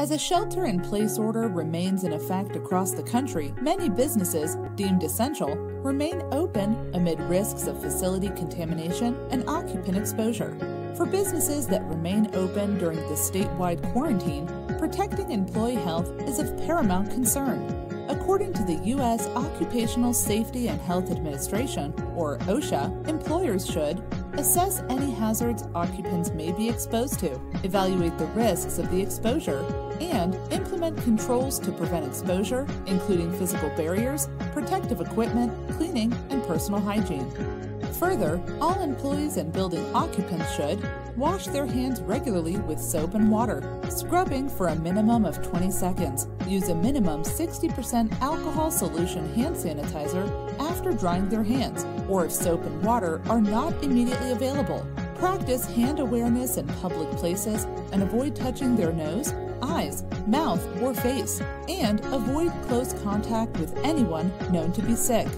As a shelter-in-place order remains in effect across the country, many businesses, deemed essential, remain open amid risks of facility contamination and occupant exposure. For businesses that remain open during the statewide quarantine, protecting employee health is of paramount concern. According to the U.S. Occupational Safety and Health Administration, or OSHA, employers should assess any hazards occupants may be exposed to, evaluate the risks of the exposure, and implement controls to prevent exposure, including physical barriers, protective equipment, cleaning, and personal hygiene. Further, all employees and building occupants should wash their hands regularly with soap and water, scrubbing for a minimum of 20 seconds, use a minimum 60% alcohol solution hand sanitizer after drying their hands, or if soap and water are not immediately available, practice hand awareness in public places and avoid touching their nose, eyes, mouth, or face, and avoid close contact with anyone known to be sick.